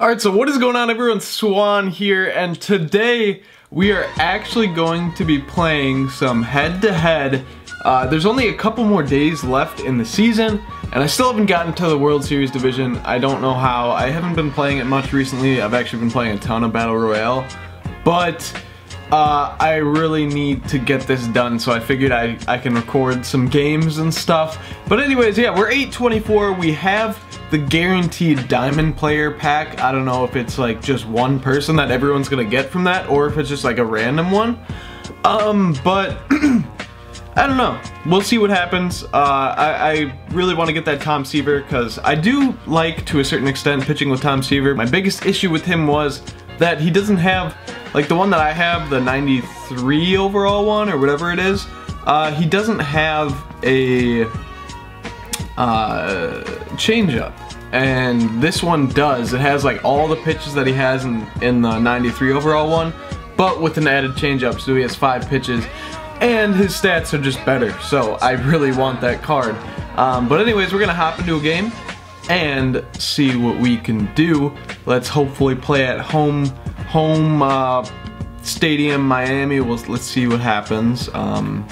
Alright, so what is going on everyone? Swan here, and today we are actually going to be playing some head-to-head. There's only a couple more days left in the season, and I still haven't gotten to the World Series division. I don't know how. I haven't been playing it much recently. I've actually been playing a ton of Battle Royale, but I really need to get this done, so I figured I can record some games and stuff. But anyways, yeah, we're 824. We have the guaranteed diamond player pack. I don't know if it's like just one person that everyone's gonna get from that, or if it's just like a random one. But I don't know. We'll see what happens. I really want to get that Tom Seaver, because I do like, to a certain extent, pitching with Tom Seaver. My biggest issue with him was that he doesn't have, like the one that I have, the 93 overall one or whatever it is, he doesn't have a changeup, and this one does. It has like all the pitches that he has in the 93 overall one, but with an added changeup, so he has 5 pitches, and his stats are just better, so I really want that card. But anyways, we're going to hop into a game and see what we can do. Let's hopefully play at home stadium, Miami. Let's see what happens. I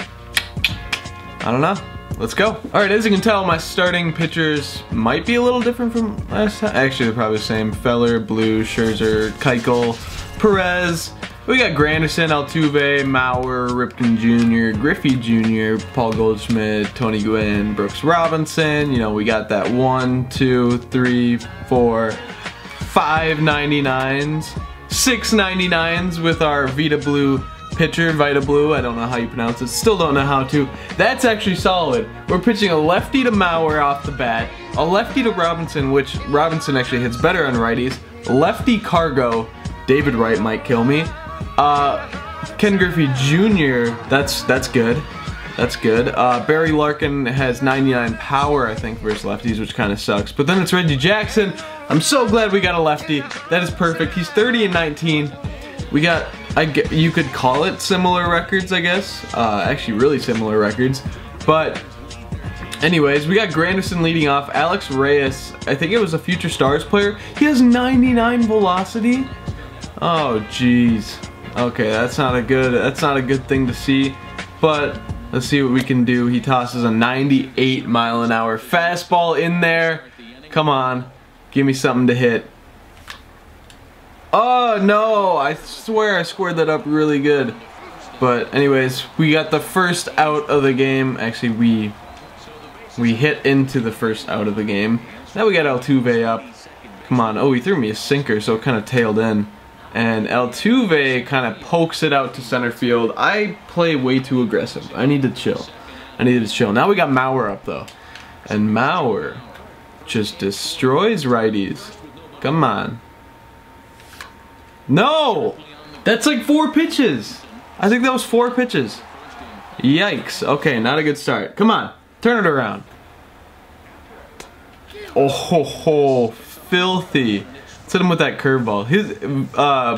don't know. Let's go. Alright, as you can tell, my starting pitchers might be a little different from last time. Actually, they're probably the same. Feller, Blue, Scherzer, Keuchel, Perez. We got Granderson, Altuve, Mauer, Ripken Jr., Griffey Jr., Paul Goldschmidt, Tony Gwynn, Brooks Robinson. You know, we got that 1, 2, 3, 4, 5 99s. 6 99s with our Vida Blue pitcher, Vida Blue. I don't know how you pronounce it. Still don't know how to. That's actually solid. We're pitching a lefty to Mauer off the bat, a lefty to Robinson, which Robinson actually hits better on righties. Lefty Cargo, David Wright might kill me. Ken Griffey Jr., that's good. That's good. Barry Larkin has 99 power, I think, versus lefties, which kind of sucks. But then it's Reggie Jackson. I'm so glad we got a lefty. That is perfect. He's 30-19. We got, you could call it similar records, I guess. Actually, really similar records. But anyways, we got Granderson leading off. Alex Reyes, I think it was a Future Stars player. He has 99 velocity. Oh, jeez. Okay, that's not a good thing to see. But let's see what we can do. He tosses a 98 mile an hour fastball in there. Come on. Give me something to hit. Oh no, I swear I squared that up really good. But anyways, we got the first out of the game. Actually, we hit into the first out of the game. Now we got Altuve up. Come on. Oh, he threw me a sinker, so it kind of tailed in. And Altuve kind of pokes it out to center field. I play way too aggressive. I need to chill. I needed to chill. Now we got Mauer up though. And Mauer just destroys righties. Come on. No! That's like 4 pitches. I think that was 4 pitches. Yikes. Okay, not a good start. Come on. Turn it around. Oh ho ho. Filthy. Let's hit him with that curveball. His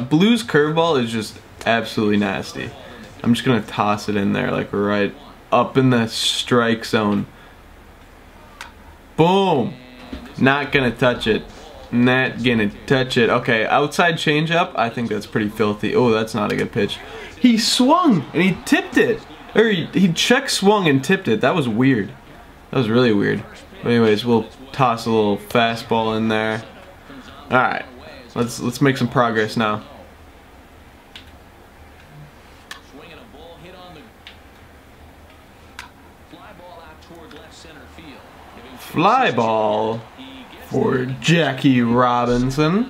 Blue's curveball is just absolutely nasty. I'm just gonna toss it in there like right up in the strike zone. Boom. Not gonna touch it. Not gonna touch it. Okay, outside changeup. I think that's pretty filthy. Oh, that's not a good pitch. He swung and he tipped it. Or he check swung and tipped it. That was weird. That was really weird. But anyways, we'll toss a little fastball in there. All right, let's make some progress now. Fly ball for Jackie Robinson.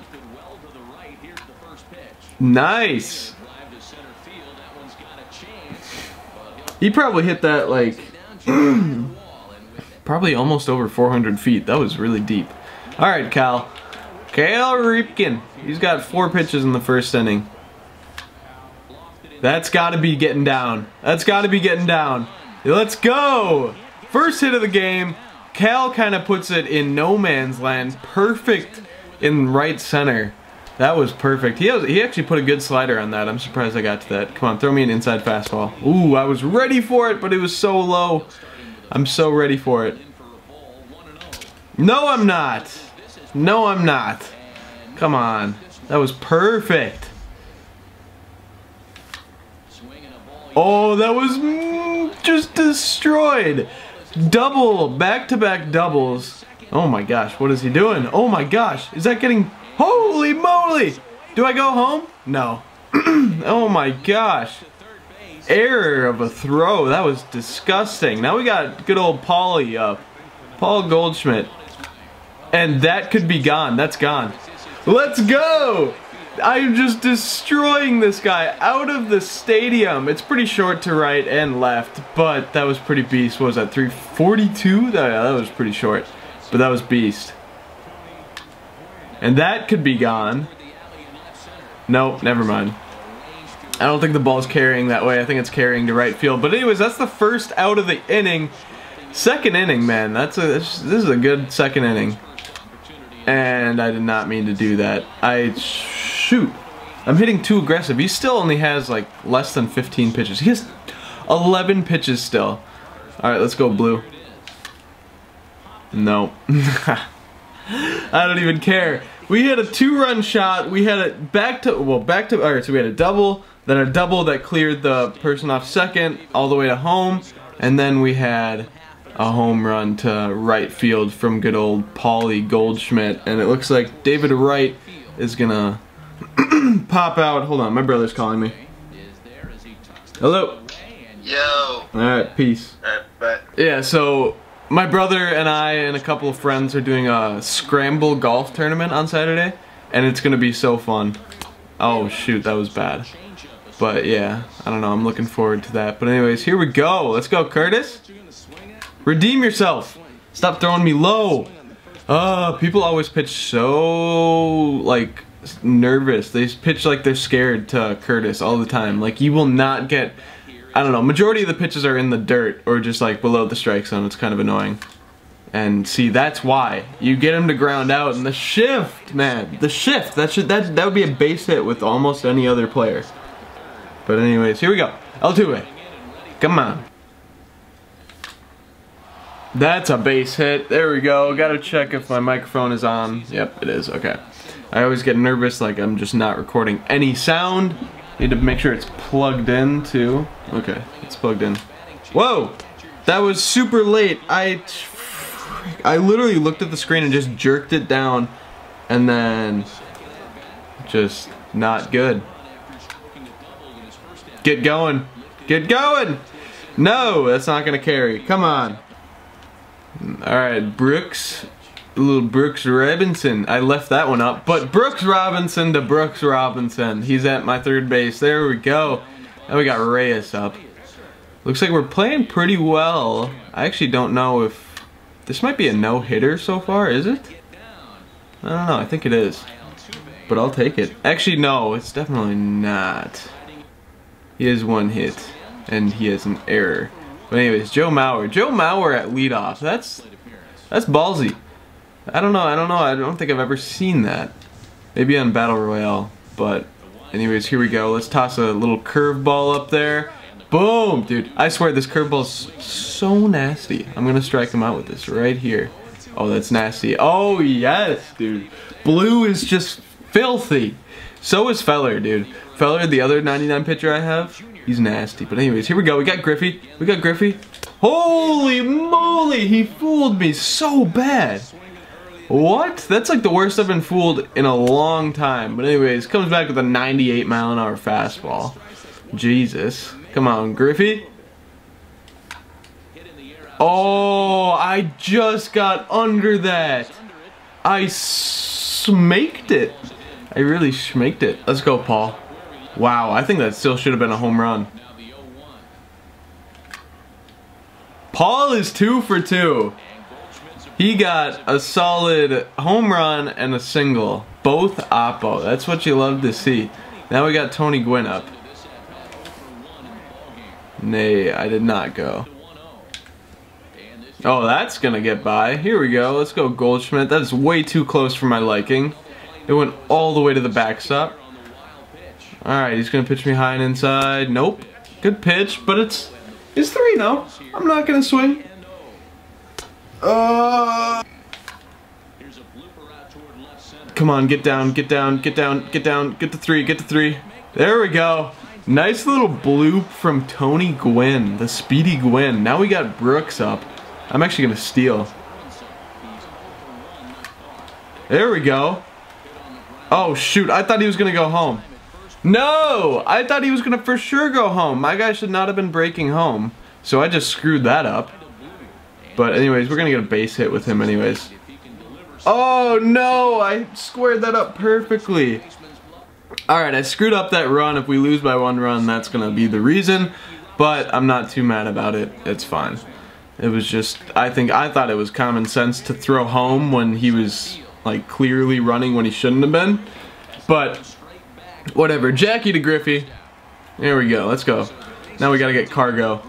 Nice. He probably hit that like probably almost over 400 feet. That was really deep. All right, Cal Ripken. He's got 4 pitches in the first inning. That's got to be getting down. That's got to be getting down. Let's go. First hit of the game. Cal kind of puts it in no man's land. Perfect in right center. That was perfect. He actually put a good slider on that. I'm surprised I got to that. Come on, throw me an inside fastball. Ooh, I was ready for it, but it was so low. I'm so ready for it. No, I'm not. Come on. That was perfect. Oh, that was just destroyed. Double. Back-to-back doubles. Oh, my gosh. What is he doing? Oh, my gosh. Is that getting... Holy moly! Do I go home? No. Oh, my gosh. Error of a throw. That was disgusting. Now we got good old Paulie up. Paul Goldschmidt. And that could be gone. That's gone. Let's go! I'm just destroying this guy out of the stadium. It's pretty short to right and left, but that was pretty beast. What was that, 342? That was pretty short, but that was beast. And that could be gone. Nope, never mind. I don't think the ball's carrying that way. I think it's carrying to right field. But anyways, that's the first out of the inning. Second inning, man. This is a good second inning. And I did not mean to do that. Shoot. I'm hitting too aggressive. He still only has like less than 15 pitches. He has 11 pitches still. Alright, let's go blue. No. I don't even care. We had a two-run shot. We had a back to alright, so we had a double, then a double that cleared the person off second all the way to home, and then we had a home run to right field from good old Paulie Goldschmidt, and it looks like David Wright is gonna pop out. Hold on, my brother's calling me. Hello. Yo. Alright, peace. Yeah, so my brother and I and a couple of friends are doing a scramble golf tournament on Saturday, and it's gonna be so fun. Oh shoot, that was bad. But yeah, I don't know, I'm looking forward to that. But anyways, here we go. Let's go, Curtis. Redeem yourself. Stop throwing me low. People always pitch so, like, nervous. They pitch like they're scared to Curtis all the time. Like, you will not get, I don't know, majority of the pitches are in the dirt or just, like, below the strike zone. It's kind of annoying. And, see, that's why. You get him to ground out, and the shift, man. The shift. That would be a base hit with almost any other player. But anyways, here we go. Altuve. Come on. That's a base hit. There we go. Gotta check if my microphone is on. Yep, it is. Okay. I always get nervous like I'm just not recording any sound. Need to make sure it's plugged in too. Okay, it's plugged in. Whoa! That was super late. I literally looked at the screen and just jerked it down and then just not good. Get going. Get going! No, that's not gonna carry. Come on. Alright, Brooks, little Brooks Robinson. I left that one up, but Brooks Robinson to Brooks Robinson. He's at my third base. There we go. Now we got Reyes up. Looks like we're playing pretty well. I actually don't know if... This might be a no-hitter so far, is it? I don't know, I think it is. But I'll take it. Actually, no, it's definitely not. He has one hit, and he has an error. But anyways, Joe Mauer. Joe Mauer at leadoff. That's ballsy. I don't know. I don't think I've ever seen that. Maybe on Battle Royale. But anyways, here we go. Let's toss a little curveball up there. Boom, dude. I swear this curveball's so nasty. I'm gonna strike him out with this right here. Oh, that's nasty. Oh yes, dude. Blue is just filthy. So is Feller, dude. Feller, the other 99 pitcher I have, he's nasty. But anyways, here we go. We got Griffey. We got Griffey. Holy moly, he fooled me so bad. What? That's like the worst I've been fooled in a long time. But anyways, comes back with a 98 mile an hour fastball. Jesus. Come on, Griffey. Oh, I just got under that. I smaked it. I really schmaked it. Let's go, Paul. Wow, I think that still should have been a home run. Paul is 2 for 2. He got a solid home run and a single. Both oppo. That's what you love to see. Now we got Tony Gwynn up. Nay, I did not go. Oh, that's going to get by. Here we go. Let's go, Goldschmidt. That is way too close for my liking. It went all the way to the backstop. Alright, he's going to pitch me high and inside. Nope. Good pitch, but it's 3 now. I'm not going to swing. Come on, get down, get down, get down, get down, get the three, get the three. There we go. Nice little bloop from Tony Gwynn, the speedy Gwynn. Now we got Brooks up. I'm actually going to steal. There we go. Oh, shoot. I thought he was going to go home. No! I thought he was going to for sure go home. My guy should not have been breaking home. So I just screwed that up. But anyways, we're going to get a base hit with him anyways. Oh, no! I squared that up perfectly. Alright, I screwed up that run. If we lose by one run, that's going to be the reason. But I'm not too mad about it. It's fine. It was just, I thought it was common sense to throw home when he was, like, clearly running when he shouldn't have been. But, whatever. Jackie to Griffey. There we go. Let's go. Now we got to get Cargo.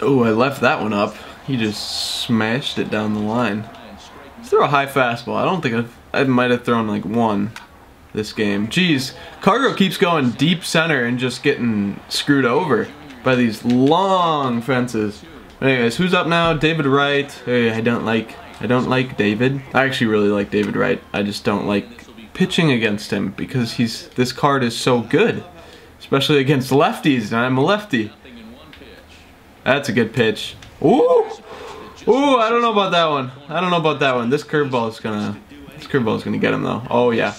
Oh, I left that one up. He just smashed it down the line. Let's throw a high fastball. I don't think I might have thrown, like, one this game. Jeez, Cargo keeps going deep center and just getting screwed over by these long fences. Anyways, who's up now? David Wright. Hey, I don't like David. I actually really like David Wright. I just don't like pitching against him because this card is so good, especially against lefties, and I'm a lefty. That's a good pitch. Ooh, ooh, I don't know about that one. I don't know about that one. This curveball is gonna get him though. Oh yeah.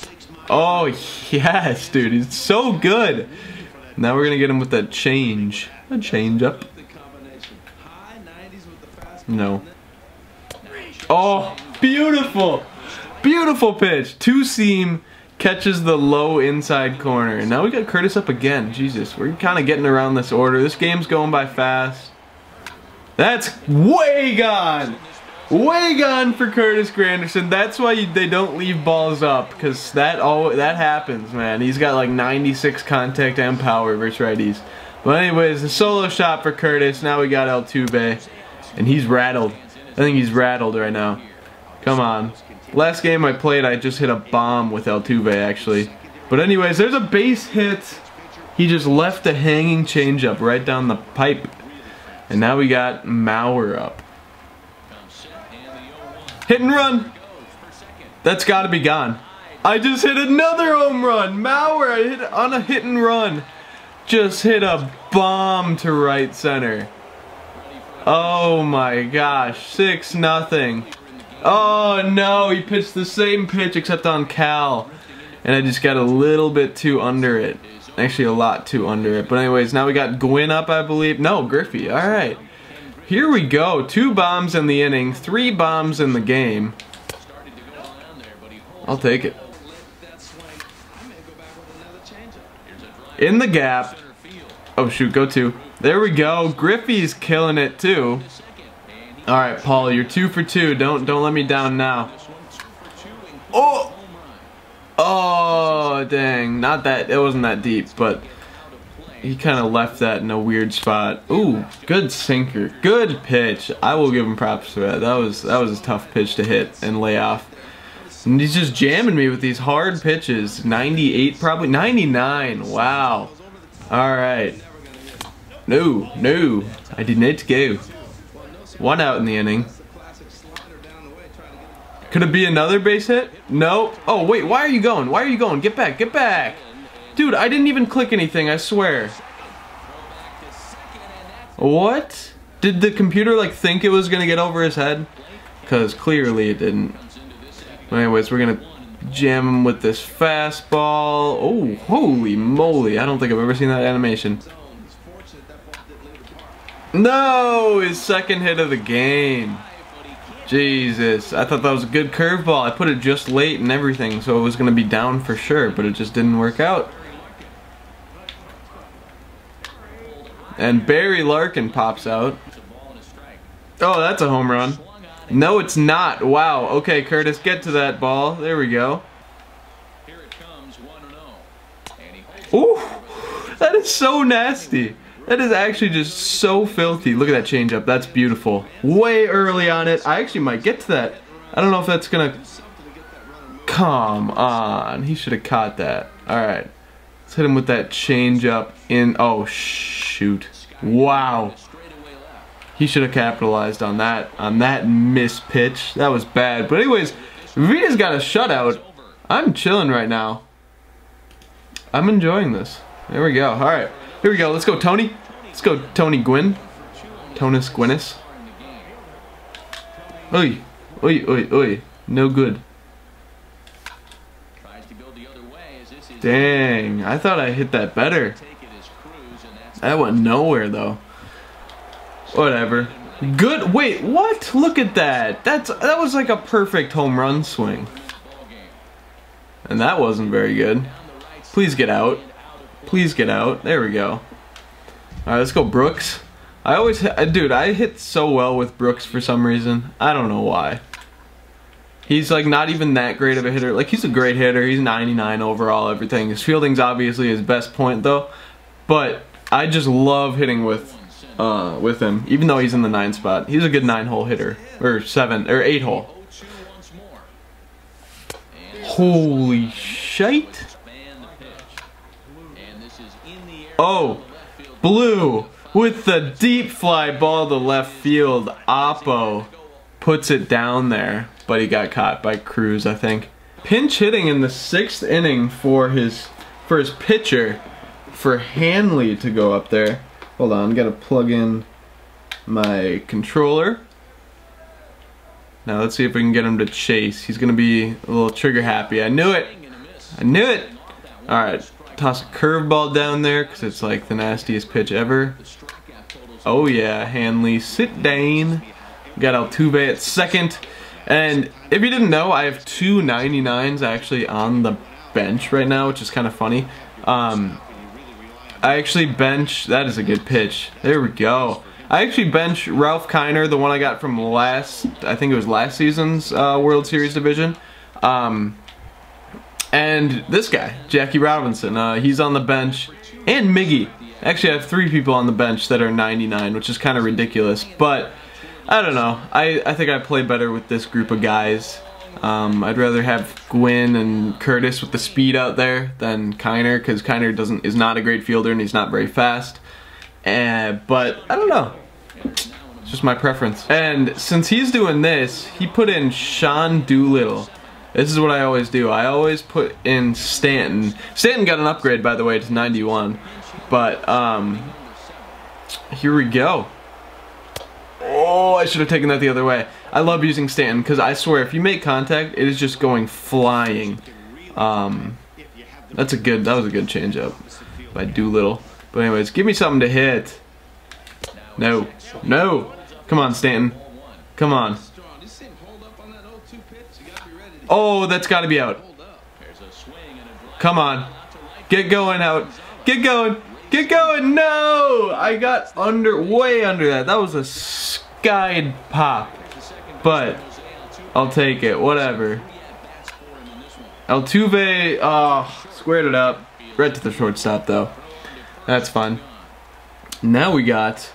Oh, yes, dude. He's so good. Now we're going to get him with that change. A change up. No. Oh, beautiful. Beautiful pitch. Two seam catches the low inside corner. And now we got Curtis up again. Jesus, we're kind of getting around this order. This game's going by fast. That's way gone. Way gone for Curtis Granderson. That's why they don't leave balls up, because that happens, man. He's got like 96 contact and power versus righties. But anyways, the solo shot for Curtis. Now we got Altuve, and he's rattled. I think he's rattled right now. Come on. Last game I played, I just hit a bomb with Altuve, actually. But anyways, there's a base hit. He just left a hanging changeup right down the pipe. And now we got Mauer up. Hit and run. That's got to be gone. I just hit another home run. Mauer, I hit on a hit and run. Just hit a bomb to right center. Oh my gosh. 6-0. Oh no, he pitched the same pitch except on Cal. And I just got a little bit too under it. Actually, a lot too under it. But anyways, now we got Gwynn up, I believe. No, Griffey. All right. Here we go. 2 bombs in the inning, 3 bombs in the game. I'll take it. In the gap. Oh shoot, go 2. There we go. Griffey's killing it too. All right, Paul, you're 2 for 2. Don't let me down now. Oh. Oh, dang. Not that. It wasn't that deep, but he kind of left that in a weird spot. Ooh, good sinker. Good pitch. I will give him props for that. That was a tough pitch to hit and lay off. And he's just jamming me with these hard pitches. 98 probably. 99. Wow. All right. No, no. I did not go. 1 out in the inning. Could it be another base hit? No. Oh, wait. Why are you going? Why are you going? Get back. Get back. Dude, I didn't even click anything, I swear. What? Did the computer, like, think it was gonna get over his head? Because clearly it didn't. Anyways, we're gonna jam him with this fastball. Oh, holy moly. I don't think I've ever seen that animation. No! His second hit of the game. Jesus, I thought that was a good curveball. I put it just late and everything, so it was going to be down for sure, but it just didn't work out. And Barry Larkin pops out. Oh, that's a home run. No, it's not. Wow. Okay, Curtis, get to that ball. There we go. Ooh, that is so nasty. That is actually just so filthy. Look at that changeup. That's beautiful. Way early on it. I actually might get to that. I don't know if that's gonna... Come on. He should have caught that. Alright. Let's hit him with that changeup in... Oh, shoot. Wow. He should have capitalized on that. On that missed pitch. That was bad. But anyways, Vida's got a shutout. I'm chilling right now. I'm enjoying this. There we go. All right. Here we go. Let's go, Tony. Let's go, Tony Gwynn. Tonus Gwynnis. Oi. Oi, oi, oi. No good. Dang. I thought I hit that better. That went nowhere, though. Whatever. Good. Wait, what? Look at that. That was like a perfect home run swing. And that wasn't very good. Please get out. Please get out. There we go. All right, let's go Brooks. I always dude, I hit so well with Brooks for some reason. I don't know why. He's like not even that great of a hitter. Like he's a great hitter. He's 99 overall, everything. His fielding's obviously his best point though. But I just love hitting with him, even though he's in the 9 spot. He's a good 9-hole hitter, or 7 or 8-hole. Holy shite. Oh, Blue with the deep fly ball to left field. Oppo puts it down there, but he got caught by Cruz, I think. Pinch hitting in the 6th inning for his pitcher, for Hanley to go up there. Hold on, gotta plug in my controller. Now let's see if we can get him to chase. He's gonna be a little trigger happy. I knew it. I knew it. All right. Toss a curveball down there because it's like the nastiest pitch ever. Oh yeah, Hanley, sit down. Got Altuve at 2nd. And if you didn't know, I have two 99s actually on the bench right now, which is kind of funny. I actually bench, that is a good pitch. There we go. I actually bench Ralph Kiner, the one I got from last season's World Series division. And this guy, Jackie Robinson, he's on the bench, and Miggy. Actually, I have 3 people on the bench that are 99, which is kind of ridiculous, but I don't know. I think I play better with this group of guys. I'd rather have Gwynn and Curtis with the speed out there than Kiner, because Kiner is not a great fielder and he's not very fast. But I don't know. It's just my preference. And since he's doing this, he put in Sean Doolittle. This is what I always do. I always put in Stanton. Stanton got an upgrade, by the way, to 91. But, here we go. Oh, I should have taken that the other way. I love using Stanton because I swear, if you make contact, it is just going flying. That was a good changeup by Doolittle. But anyways, give me something to hit. No, no. Come on, Stanton. Come on. Oh, that's got to be out. Come on. Get going out. Get going. Get going. No! I got way under that. That was a skied pop. But I'll take it. Whatever. Altuve squared it up. Right to the shortstop, though. That's fine. Now we got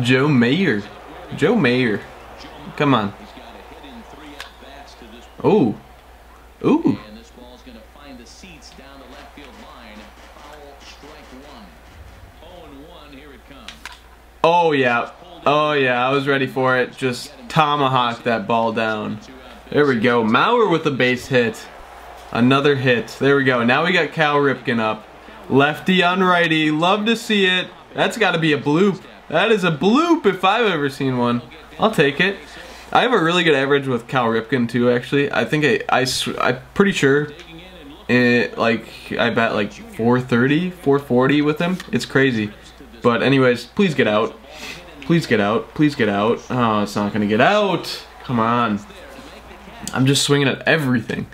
Joe Mauer. Joe Mauer. Come on. Oh. Ooh. And this ball's going to find the seats down the left field line. Foul, strike 1. 0-1, here it comes. Oh, yeah. Oh, yeah. I was ready for it. Just tomahawk that ball down. There we go. Mauer with a base hit. Another hit. There we go. Now we got Cal Ripken up. Lefty on righty. Love to see it. That's got to be a bloop. That is a bloop if I've ever seen one. I'll take it. I have a really good average with Cal Ripken too, actually. I think I'm pretty sure it, like I bet like 430, 440 with him. It's crazy. But anyways, please get out. Please get out. Please get out. Oh, it's not going to get out. Come on. I'm just swinging at everything.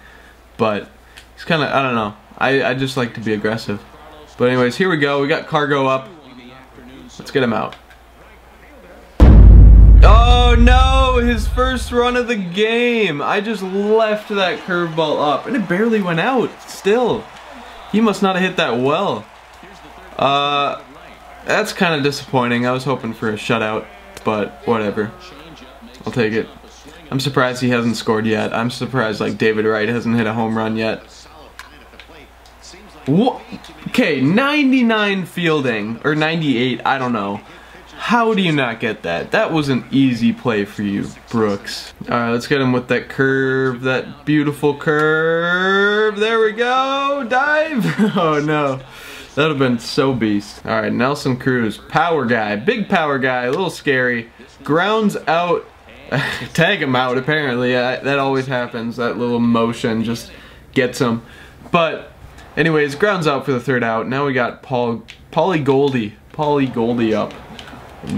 But it's kind of, I don't know. I just like to be aggressive. But anyways, here we go. We got Cargo up. Let's get him out. Oh no, his first run of the game. I just left that curveball up and it barely went out. Still, he must not have hit that well. That's kind of disappointing. I was hoping for a shutout, but whatever. I'll take it. I'm surprised he hasn't scored yet. I'm surprised like David Wright hasn't hit a home run yet. Okay, 99 fielding or 98, I don't know. How do you not get that? That was an easy play for you, Brooks. All right, let's get him with that curve, that beautiful curve. There we go, dive. Oh no, that would have been so beast. All right, Nelson Cruz, power guy, big power guy, a little scary. Grounds out, tag him out apparently. That always happens, that little motion just gets him. But anyways, grounds out for the third out. Now we got Paulie Goldie up.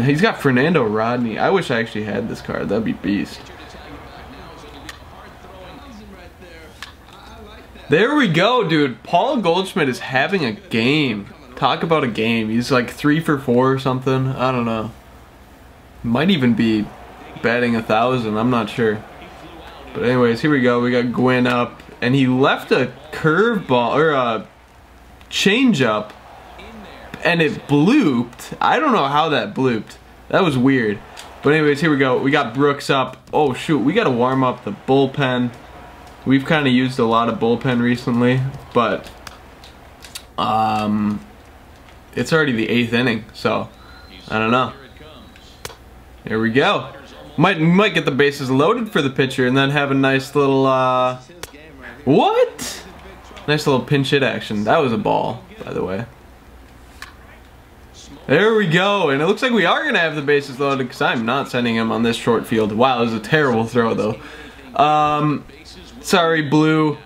He's got Fernando Rodney. I wish I actually had this card. That'd be beast. There we go, dude. Paul Goldschmidt is having a game. Talk about a game. He's like 3 for 4 or something. I don't know. Might even be batting 1,000. I'm not sure. But anyways, here we go. We got Gwynn up, and he left a curveball or a changeup. And it blooped. I don't know how that blooped. That was weird. But anyways, here we go. We got Brooks up. Oh shoot, we gotta warm up the bullpen. We've kind of used a lot of bullpen recently, but it's already the 8th inning, so I don't know. Here we go. Might get the bases loaded for the pitcher and then have a nice little what? Nice little pinch hit action. That was a ball, by the way. There we go, and it looks like we are going to have the bases loaded because I'm not sending him on this short field. Wow, that was a terrible throw, though. Sorry, Blue.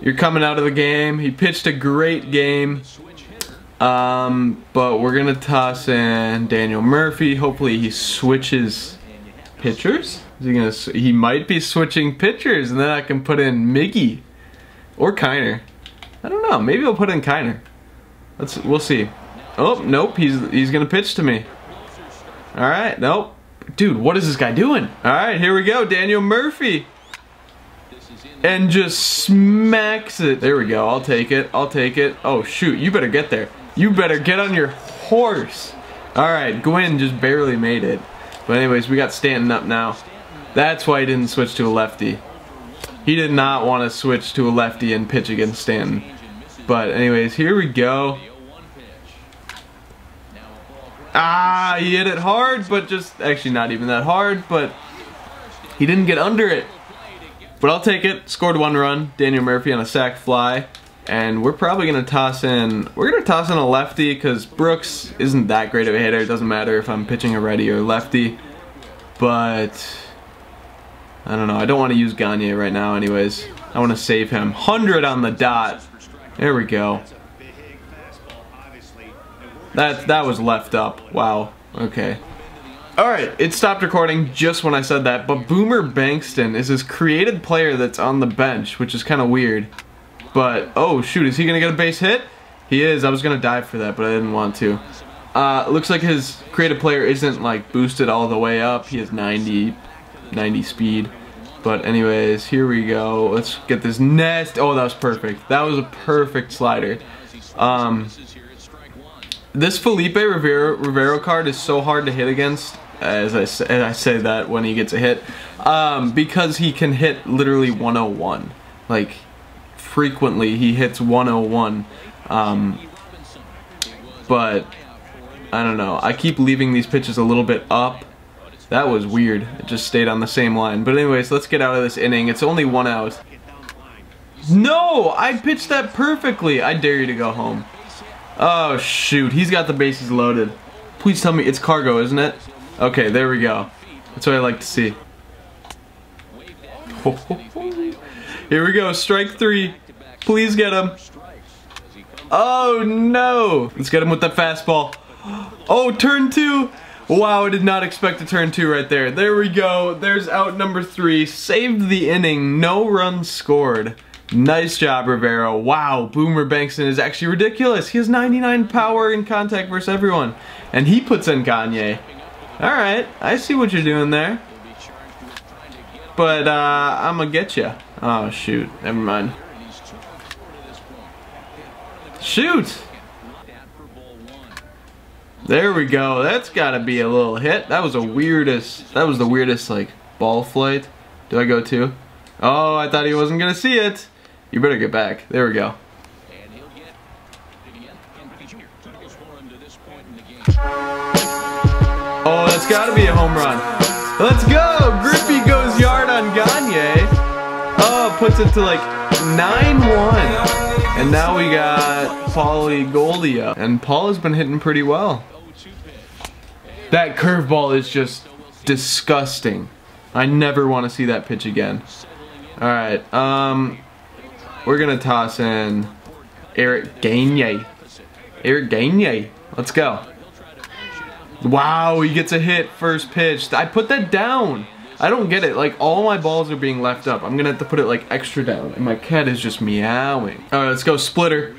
You're coming out of the game. He pitched a great game. But we're going to toss in Daniel Murphy. Hopefully he switches pitchers. Is he going to? He might be switching pitchers, and then I can put in Miggy or Kiner. I don't know. Maybe I'll put in Kiner. We'll see. Oh, nope, he's gonna pitch to me. Alright, nope. Dude, what is this guy doing? Alright, here we go, Daniel Murphy. And just smacks it. There we go, I'll take it, I'll take it. Oh shoot, you better get there. You better get on your horse. Alright, Gwynn just barely made it. But anyways, we got Stanton up now. That's why he didn't switch to a lefty. He did not want to switch to a lefty and pitch against Stanton. But anyways, here we go. Ah, he hit it hard, but just actually not even that hard, but he didn't get under it. But I'll take it. Scored 1 run. Daniel Murphy on a sac fly, and we're probably gonna toss in. We're gonna toss in a lefty because Brooks isn't that great of a hitter. It doesn't matter if I'm pitching a righty or lefty. But I don't know. I don't want to use Gagne right now. Anyways, I want to save him. 100 on the dot. There we go. That was left up. Wow. Okay. Alright, it stopped recording just when I said that, but Boomer Bankston is this created player that's on the bench, which is kind of weird. But, oh shoot, is he going to get a base hit? He is. I was going to dive for that, but I didn't want to. Looks like his created player isn't, like, boosted all the way up. He has 90 speed. But anyways, here we go. Let's get this nest. Oh, that was perfect. That was a perfect slider. This Felipe Rivero card is so hard to hit against, as I say that when he gets a hit, because he can hit literally 101. Like, frequently he hits 101. But, I don't know. I keep leaving these pitches a little bit up. That was weird. It just stayed on the same line. But anyways, let's get out of this inning. It's only 1 out. No! I pitched that perfectly! I dare you to go home. Oh shoot, he's got the bases loaded. Please tell me it's cargo, isn't it? Okay, there we go. That's what I like to see. Here we go, strike 3. Please get him. Oh no! Let's get him with that fastball. Oh, turn 2! Wow, I did not expect a turn 2 right there. There we go, there's out number 3. Saved the inning, no runs scored. Nice job, Rivero. Wow, Boomer Bankston is actually ridiculous. He has 99 power in contact versus everyone. And he puts in Gagne. Alright, I see what you're doing there. But, I'm gonna get you. Oh, shoot. Never mind. Shoot! There we go. That's gotta be a little hit. That was the weirdest, like, ball flight. Do I go too? Oh, I thought he wasn't gonna see it. You better get back. There we go. Oh, that's gotta be a home run. Let's go! Griffey goes yard on Gagne. Oh, puts it to like 9-1. And now we got Paulie Goldie up, and Paul has been hitting pretty well. That curveball is just disgusting. I never want to see that pitch again. Alright, we're gonna toss in Eric Gagne. Eric Gagne, let's go. Wow, he gets a hit first pitch. I put that down. I don't get it, like all my balls are being left up. I'm gonna have to put it like extra down, and my cat is just meowing. Alright, let's go splitter.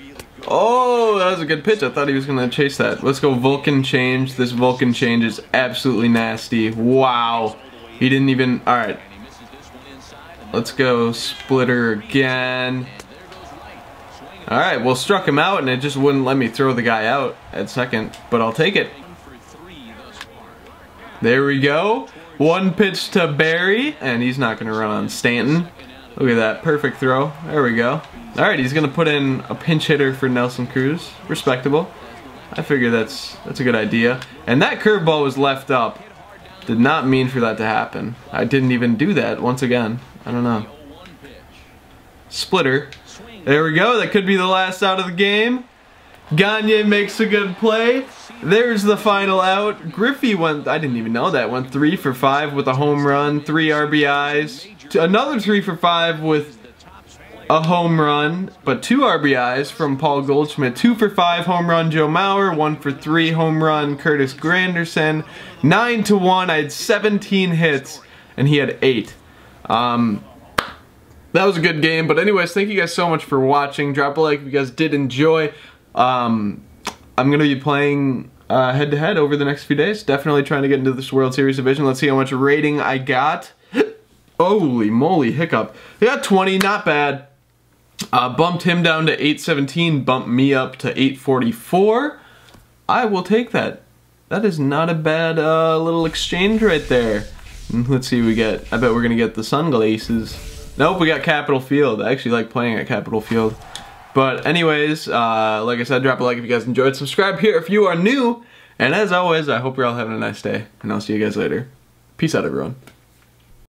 Oh, that was a good pitch. I thought he was gonna chase that. Let's go Vulcan change. This Vulcan change is absolutely nasty. Wow. He didn't even, alright. Let's go splitter again. Alright, well, struck him out and it just wouldn't let me throw the guy out at second, but I'll take it. There we go. One pitch to Barry, and he's not gonna run on Stanton. Look at that, perfect throw. There we go. All right, he's gonna put in a pinch hitter for Nelson Cruz. Respectable. I figure that's a good idea. And that curveball was left up. Did not mean for that to happen. I didn't even do that once again. I don't know. Splitter. There we go, that could be the last out of the game. Gagne makes a good play. There's the final out. Griffey went, I didn't even know that, went 3 for 5 with a home run, 3 RBIs. Another 3 for 5 with a home run, but 2 RBIs from Paul Goldschmidt. 2 for 5 home run Joe Mauer, 1 for 3 home run Curtis Granderson. 9-1, I had 17 hits and he had 8. That was a good game, but anyways, thank you guys so much for watching. Drop a like if you guys did enjoy. I'm gonna be playing head to head over the next few days. Definitely trying to get into this World Series division. Let's see how much rating I got. Holy moly, hiccup. I got 20, not bad. Bumped him down to 817, bumped me up to 844. I will take that. That is not a bad little exchange right there. Let's see what we get. I bet we're gonna get the sunglasses. Nope, we got Capital Field. I actually like playing at Capital Field. But anyways, like I said, drop a like if you guys enjoyed. Subscribe here if you are new. And as always, I hope you're all having a nice day. And I'll see you guys later. Peace out, everyone.